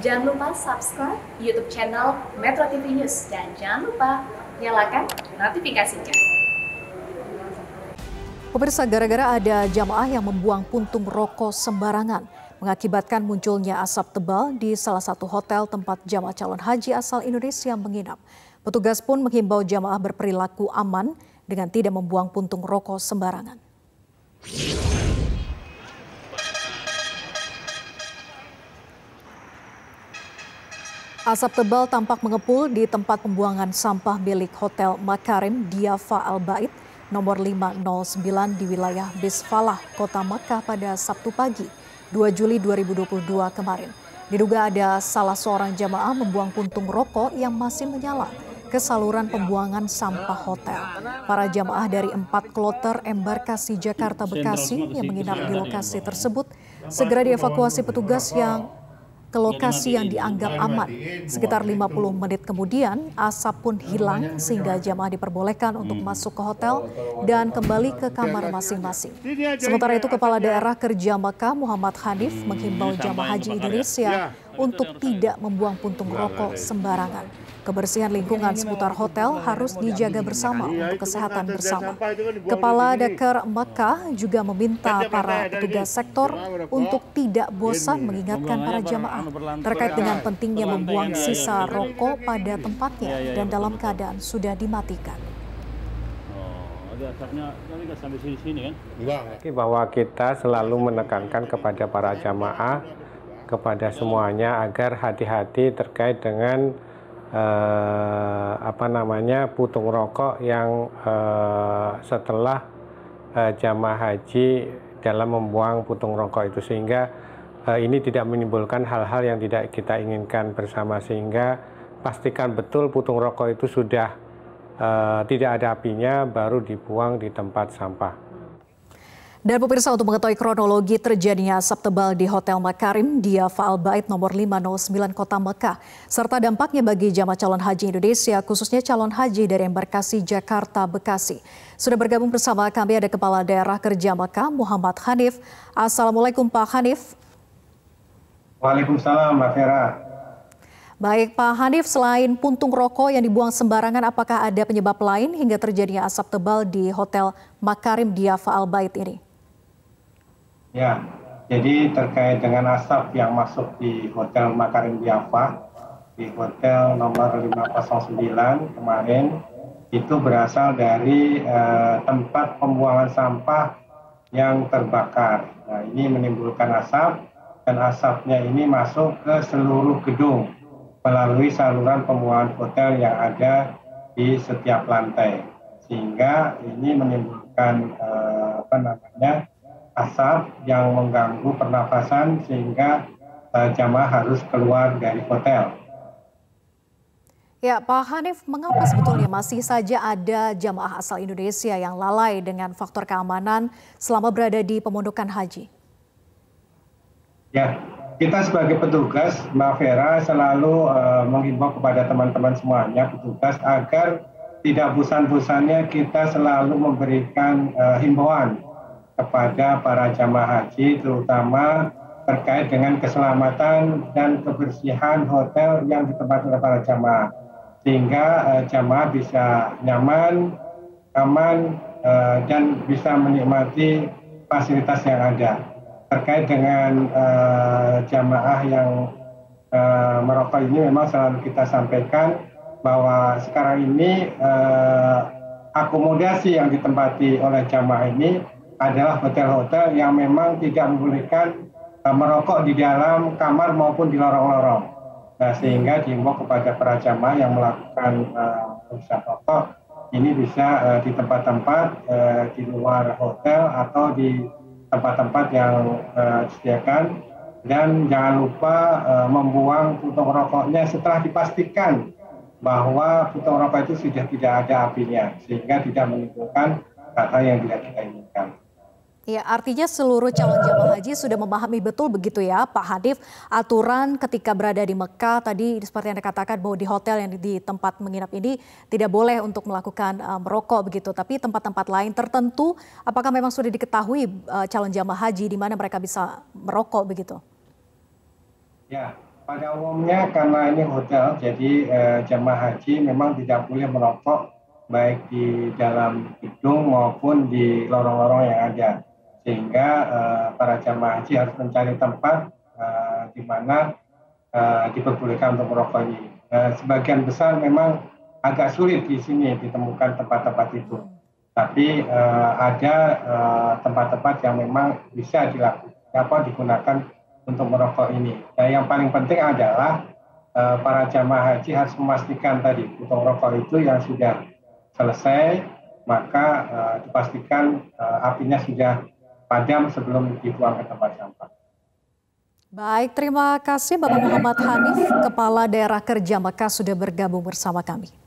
Jangan lupa subscribe YouTube channel Metro TV News dan jangan lupa nyalakan notifikasinya. Pemirsa, gara-gara ada jamaah yang membuang puntung rokok sembarangan, mengakibatkan munculnya asap tebal di salah satu hotel tempat jamaah calon haji asal Indonesia menginap. Petugas pun menghimbau jamaah berperilaku aman dengan tidak membuang puntung rokok sembarangan. Asap tebal tampak mengepul di tempat pembuangan sampah milik Hotel Makarem Diyafa Al Bait nomor 509 di wilayah Bisfalah, Kota Makkah pada Sabtu pagi 2 Juli 2022 kemarin. Diduga ada salah seorang jamaah membuang puntung rokok yang masih menyala ke saluran pembuangan sampah hotel. Para jamaah dari 4 kloter Embarkasi Jakarta-Bekasi yang menginap di lokasi tersebut segera dievakuasi petugas yang ke lokasi yang dianggap aman. Sekitar 50 menit kemudian asap pun hilang sehingga jamaah diperbolehkan untuk masuk ke hotel dan kembali ke kamar masing-masing. Sementara itu Kepala Daerah Kerja Makkah Muhammad Hanif menghimbau jamaah haji Indonesia untuk tidak membuang puntung rokok sembarangan. Kebersihan lingkungan seputar hotel harus dijaga bersama untuk kesehatan bersama. Kepala Daker Mekah juga meminta para petugas sektor untuk tidak bosan mengingatkan para jamaah terkait dengan pentingnya membuang sisa rokok pada tempatnya dan dalam keadaan sudah dimatikan. Bahwa kita selalu menekankan kepada para jamaah, kepada semuanya agar hati-hati terkait dengan puntung rokok yang setelah jamaah haji dalam membuang puntung rokok itu, sehingga ini tidak menimbulkan hal-hal yang tidak kita inginkan bersama, sehingga pastikan betul puntung rokok itu sudah tidak ada apinya baru dibuang di tempat sampah. Dan pemirsa, untuk mengetahui kronologi terjadinya asap tebal di Hotel Makarem Diyafa Al Bait nomor 509 Kota Mekah, serta dampaknya bagi jamaah calon haji Indonesia, khususnya calon haji dari Embarkasi Jakarta Bekasi, sudah bergabung bersama kami ada Kepala Daerah Kerja Mekah Muhammad Hanif. Assalamualaikum Pak Hanif. Waalaikumsalam Mbak Vera. Baik Pak Hanif, selain puntung rokok yang dibuang sembarangan, apakah ada penyebab lain hingga terjadinya asap tebal di Hotel Makarem Diyafa Al Bait ini? Ya, jadi terkait dengan asap yang masuk di Hotel Makarem Diyafa, di hotel nomor 509 kemarin, itu berasal dari tempat pembuangan sampah yang terbakar. Nah, ini menimbulkan asap, dan asapnya ini masuk ke seluruh gedung melalui saluran pembuangan hotel yang ada di setiap lantai. Sehingga ini menimbulkan asap yang mengganggu pernafasan sehingga jamaah harus keluar dari hotel. Ya Pak Hanif, mengapa sebetulnya masih saja ada jamaah asal Indonesia yang lalai dengan faktor keamanan selama berada di pemondokan haji? Ya, kita sebagai petugas, Mbak Vera, selalu menghimbau kepada teman-teman semuanya petugas agar tidak bosan-bosannya kita selalu memberikan himbauan kepada para jamaah haji, terutama terkait dengan keselamatan dan kebersihan hotel yang ditempati oleh para jamaah, sehingga jamaah bisa nyaman, aman, dan bisa menikmati fasilitas yang ada. Terkait dengan jamaah yang merokok ini, memang selalu kita sampaikan bahwa sekarang ini akomodasi yang ditempati oleh jamaah ini adalah hotel-hotel yang memang tidak membolehkan merokok di dalam kamar maupun di lorong-lorong. Nah, sehingga diimbau kepada para jamaah yang melakukan usaha rokok ini bisa di tempat-tempat di luar hotel atau di tempat-tempat yang disediakan, dan jangan lupa membuang puntung rokoknya setelah dipastikan bahwa puntung rokok itu sudah tidak ada apinya, sehingga tidak menimbulkan hal-hal yang tidak kita inginkan. Ya, artinya seluruh calon jamaah haji sudah memahami betul begitu ya Pak Hanif, aturan ketika berada di Mekah tadi seperti yang Anda katakan bahwa di hotel yang di tempat menginap ini tidak boleh untuk melakukan merokok begitu, tapi tempat-tempat lain tertentu apakah memang sudah diketahui calon jamaah haji di mana mereka bisa merokok begitu? Ya, Pada umumnya karena ini hotel, jadi jemaah haji memang tidak boleh merokok baik di dalam gedung maupun di lorong-lorong yang ada. Sehingga para jemaah haji harus mencari tempat di mana diperbolehkan untuk merokok ini. Sebagian besar memang agak sulit di sini ditemukan tempat-tempat itu. Tapi ada tempat-tempat yang memang bisa digunakan untuk merokok ini. Nah, yang paling penting adalah para jamaah haji harus memastikan tadi puntung rokok itu yang sudah selesai, maka dipastikan apinya sudah padam sebelum dibuang ke tempat sampah. Baik, terima kasih Bapak Muhammad Hanif, Kepala Daerah Kerja Makkah sudah bergabung bersama kami.